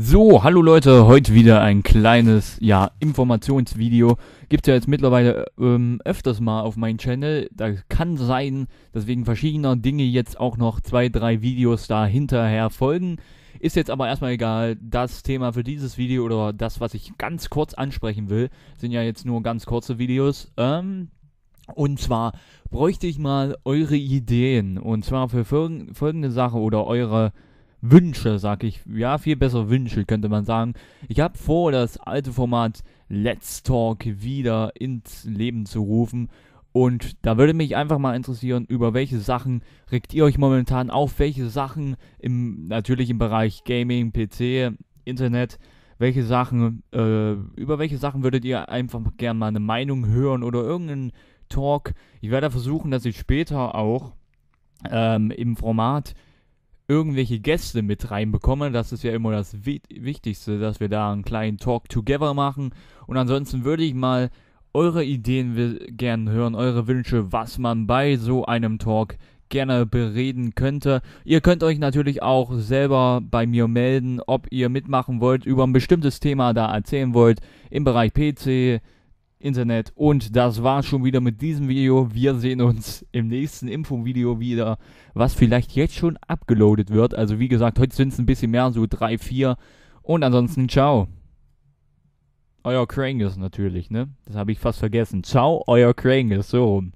So, hallo Leute, heute wieder ein kleines, Informationsvideo. Gibt's ja jetzt mittlerweile öfters mal auf meinem Channel. Da kann sein, dass wegen verschiedener Dinge jetzt auch noch 2, 3 Videos da hinterher folgen. Ist jetzt aber erstmal egal. Das Thema für dieses Video oder das, was ich ganz kurz ansprechen will, sind ja jetzt nur ganz kurze Videos. Und zwar bräuchte ich mal eure Ideen. Und zwar für folgende Sache oder eure Wünsche, sag ich. Ja, viel besser Wünsche, könnte man sagen. Ich habe vor, das alte Format Let's Talk wieder ins Leben zu rufen. Und da würde mich einfach mal interessieren, über welche Sachen regt ihr euch momentan auf? Welche Sachen, natürlich im Bereich Gaming, PC, Internet, welche Sachen, über welche Sachen würdet ihr einfach gerne mal eine Meinung hören oder irgendeinen Talk? Ich werde versuchen, dass ich später auch im Format irgendwelche Gäste mit reinbekommen. Das ist ja immer das Wichtigste, dass wir da einen kleinen Talk Together machen. Und ansonsten würde ich mal eure Ideen gerne hören, eure Wünsche, was man bei so einem Talk gerne bereden könnte. Ihr könnt euch natürlich auch selber bei mir melden, ob ihr mitmachen wollt, über ein bestimmtes Thema da erzählen wollt, im Bereich PC, Internet. Und das war's schon wieder mit diesem Video. Wir sehen uns im nächsten Infovideo wieder, was vielleicht jetzt schon abgeloadet wird. Also wie gesagt, heute sind es ein bisschen mehr, so 3, 4. Und ansonsten, ciao. Euer Krangus natürlich, ne? Das habe ich fast vergessen. Ciao, euer Krangus, so.